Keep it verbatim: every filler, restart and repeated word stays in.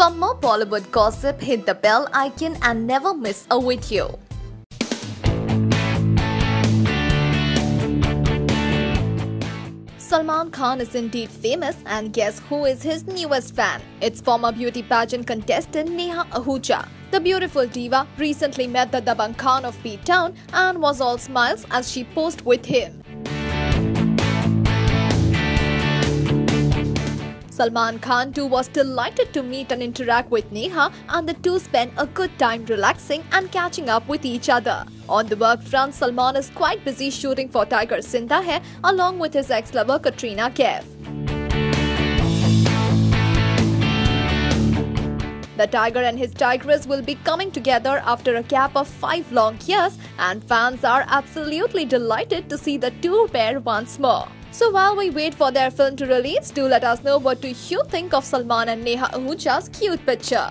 For more Bollywood gossip, hit the bell icon and never miss a video. Salman Khan is indeed famous, and guess who is his newest fan? It's former beauty pageant contestant Neha Ahuja. The beautiful diva recently met the Dabang Khan of B-Town and was all smiles as she posed with him. Salman Khan too was delighted to meet and interact with Neha, and the two spent a good time relaxing and catching up with each other. On the work front, Salman is quite busy shooting for Tiger Zinda Hai along with his ex-lover Katrina Kaif. The tiger and his tigress will be coming together after a gap of five long years, and fans are absolutely delighted to see the two pair once more. So while we wait for their film to release, do let us know what do you think of Salman and Neha Ahuja's cute picture.